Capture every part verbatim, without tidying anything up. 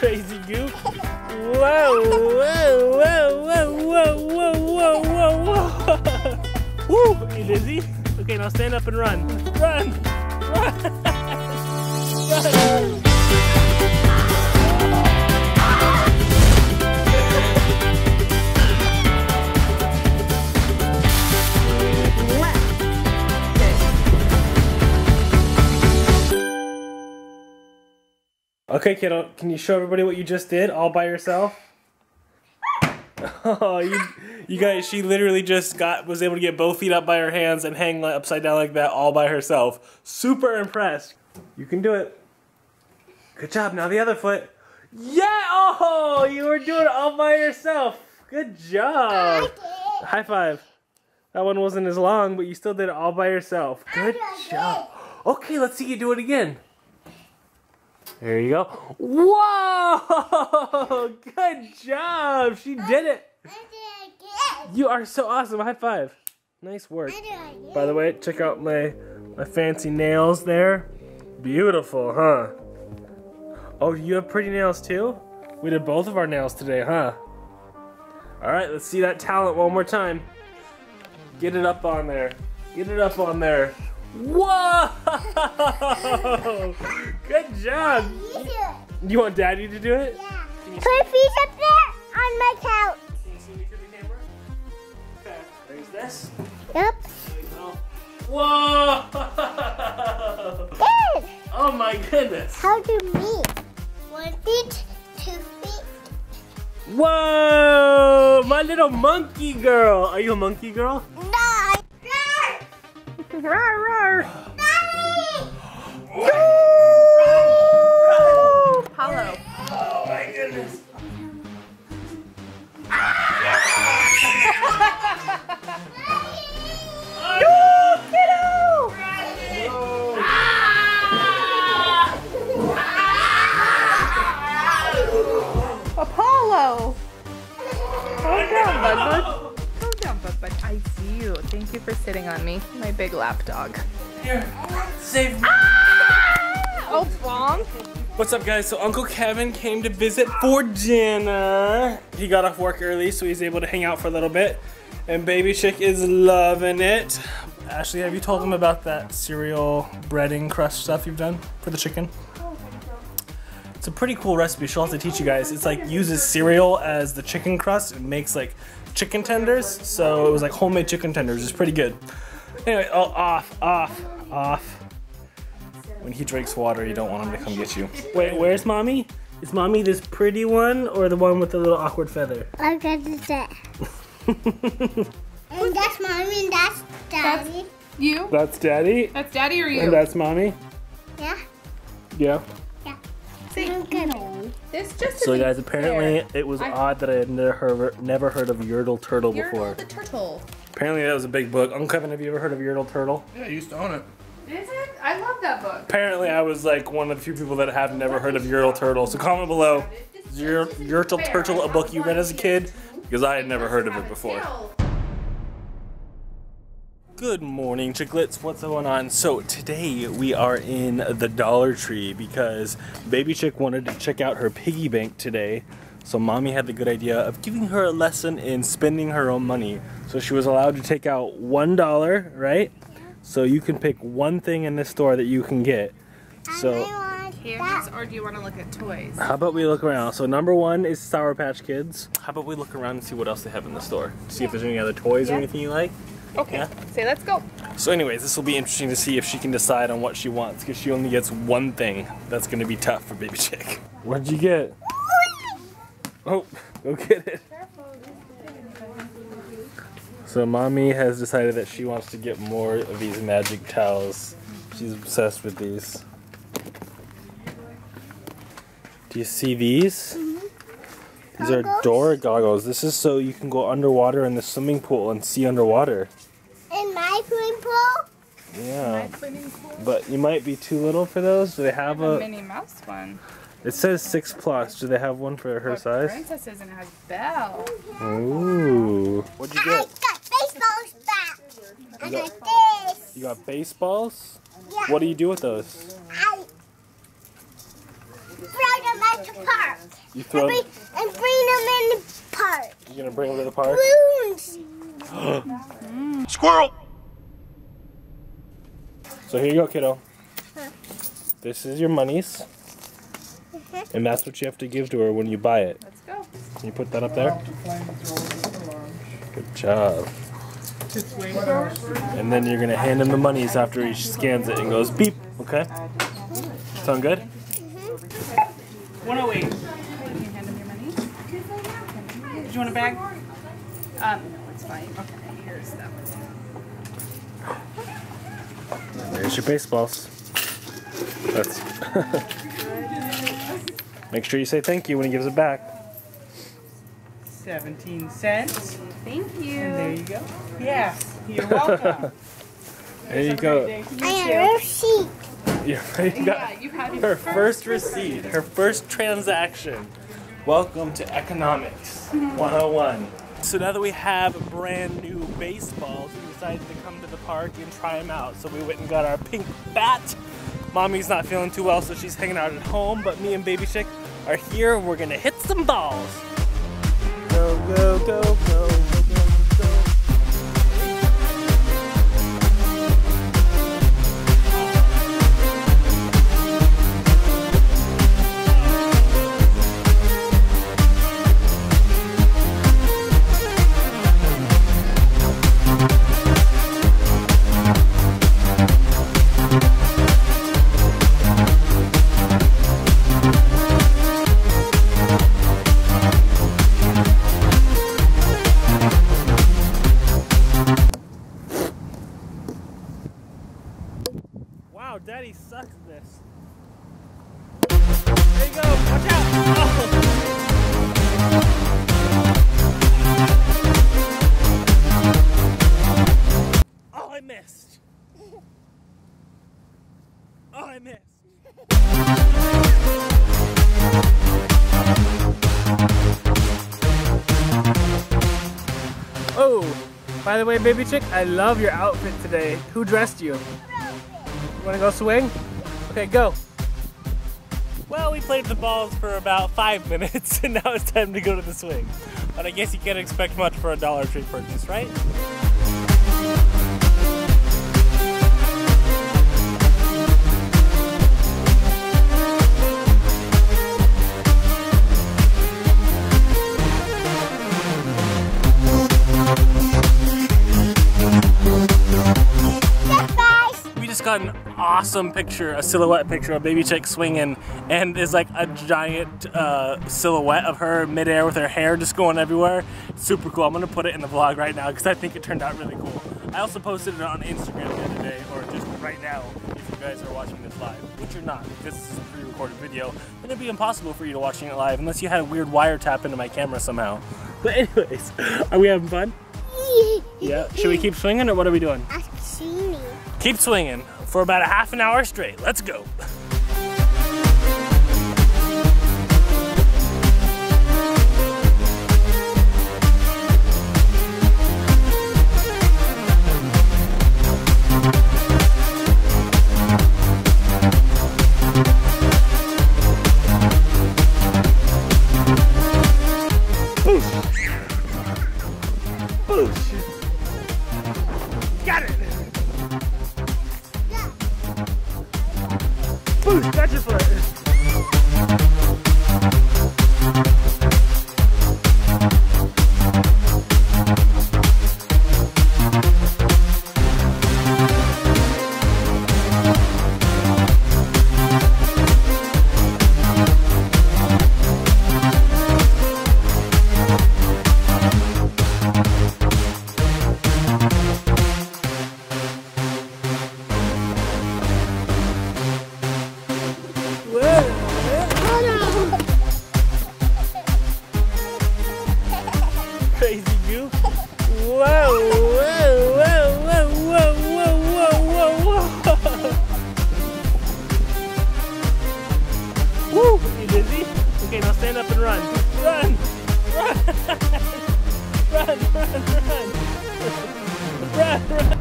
crazy goop. Whoa, whoa, whoa, whoa, whoa, whoa, whoa, whoa, whoa. Woo, you dizzy? Okay, now stand up and run. Run, run, run. Okay, kiddo, can you show everybody what you just did all by yourself? Oh, you, you guys, she literally just got was able to get both feet up by her hands and hang upside down like that all by herself. Super impressed. You can do it. Good job, now the other foot. Yeah, oh, you were doing it all by yourself. Good job. High five. That one wasn't as long, but you still did it all by yourself. Good job. Okay, let's see you do it again. There you go. Whoa! Good job! She did it! You are so awesome. High five. Nice work. By the way, check out my, my fancy nails there. Beautiful, huh? Oh, you have pretty nails too? We did both of our nails today, huh? Alright, let's see that talent one more time. Get it up on there. Get it up on there. Whoa! Good job! You, you want Daddy to do it? Yeah. Put feet up there on my couch. Can you see me through the camera? Okay. There's this. Yep. There you go. Whoa! Good. Oh my goodness. How do me? One feet, two feet. Whoa! My little monkey girl. Are you a monkey girl? Rawr, rawr. Apollo. Oh my goodness. Apollo. Hold down, bud, bud. But I see you. Thank you for sitting on me, my big lap dog. Here, save me. Ah! Oh, bonk. What's up, guys? So Uncle Kevin came to visit for dinner. He got off work early, so he's able to hang out for a little bit. And Baby Chick is loving it. Ashley, have you told him about that cereal breading crust stuff you've done for the chicken? It's a pretty cool recipe. She'll have to teach you guys. It's like uses cereal as the chicken crust and makes like chicken tenders, so it was like homemade chicken tenders. It's pretty good. Anyway, oh, off, off, off. When he drinks water, you don't want him to come get you. Wait, where's Mommy? Is Mommy this pretty one or the one with the little awkward feather? I got this. And that's Mommy, and that's Daddy. That's you. That's Daddy. That's Daddy or you. And that's Mommy. Yeah. Yeah. This just so guys, apparently fair. It was I, odd that I had never heard, never heard of Yertle Turtle Yertle before. The Turtle. Apparently that was a big book. Uncle Kevin, have you ever heard of Yertle Turtle? Yeah, I used to own it. Is it? I love that book. Apparently I was like one of the few people that have never what heard of Yertle Turtle. So comment below, is Yertle Turtle a book you read as a kid? Because I had never heard of it before. Good morning, Chicklets. What's going on? So today we are in the Dollar Tree because Baby Chick wanted to check out her piggy bank today. So Mommy had the good idea of giving her a lesson in spending her own money. So she was allowed to take out one dollar, right? Yeah. So you can pick one thing in this store that you can get. So candies, or do you want to look at toys? How about we look around? So number one is Sour Patch Kids. How about we look around and see what else they have in the store? See yeah. if there's any other toys yeah. or anything you like. Okay, yeah. Say let's go. So anyways, this will be interesting to see if she can decide on what she wants, because she only gets one thing. That's going to be tough for Baby Chick. What'd you get? Oh, go get it. So Mommy has decided that she wants to get more of these magic towels. She's obsessed with these. Do you see these? These are Dora goggles. This is so you can go underwater in the swimming pool and see underwater. In my swimming pool? Yeah. In my swimming pool? But you might be too little for those. Do they have, have a, a Minnie Mouse one? It says six plus. Do they have one for her but size? Princesses, and it has Belle. Ooh. What'd you get? I got baseballs back. I got, got this. You got baseballs? Yeah. What do you do with those? I throw them at the park. You throw and, bring, and bring them in the park. You're going to bring them to the park? Balloons. mm. Squirrel! So here you go, kiddo. Huh. This is your monies. Mm-hmm. And that's what you have to give to her when you buy it. Let's go. Can you put that up there? Good job. And then you're going to hand him the monies after he scans it and goes beep, okay? Sound good? Mm-hmm. one oh eight. Can you hand him your money? Do you want a bag? Um, no, it's fine. Okay, here's that one. There's your baseballs. That's Make sure you say thank you when he gives it back. seventeen cents. Thank you. And there you go. Yeah, you're welcome. there you go. I have a receipt. Yeah, you got yeah, you had her first, first receipt, her first transaction. Welcome to Economics one oh one. So now that we have brand new baseballs, we decided to come to the park and try them out. So we went and got our pink bat. Mommy's not feeling too well, so she's hanging out at home, but me and Baby Chick are here and we're gonna hit some balls. Go, go, go, go, go, go, go. Daddy sucks this. There you go. Watch out. Oh, oh I missed. Oh, I missed. Oh, by the way, Baby Chick, I love your outfit today. Who dressed you? You wanna go swing? Okay, go. Well, we played the balls for about five minutes and now it's time to go to the swing. But I guess you can't expect much for a Dollar Tree purchase, right? Got an awesome picture, a silhouette picture of Baby Chick swinging, and is like a giant uh, silhouette of her midair with her hair just going everywhere. It's super cool. I'm gonna put it in the vlog right now because I think it turned out really cool. I also posted it on Instagram the other day, or just right now if you guys are watching this live, which you're not because this is a pre-recorded video, and it'd be impossible for you to watching it live unless you had a weird wiretap into my camera somehow. But anyways, are we having fun? Yeah. Should we keep swinging or what are we doing? Keep swinging for about a half an hour straight. Let's go. Boosh. Boosh. Got it. Ooh, that's just what it is.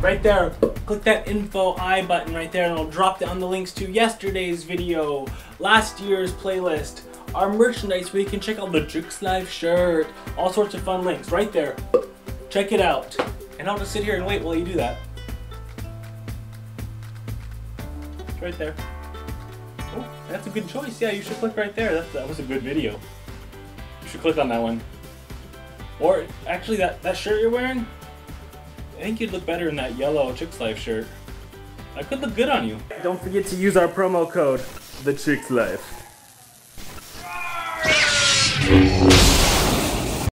Right there, click that info I button right there and it'll drop down the links to yesterday's video, last year's playlist, our merchandise where you can check out the Chicks Life shirt, all sorts of fun links right there. Check it out. And I'll just sit here and wait while you do that. It's right there. Oh, that's a good choice. Yeah, you should click right there. That's, that was a good video. You should click on that one. Or actually, that, that shirt you're wearing, I think you'd look better in that yellow Chicks Life shirt. That could look good on you. Don't forget to use our promo code, TheChicksLife.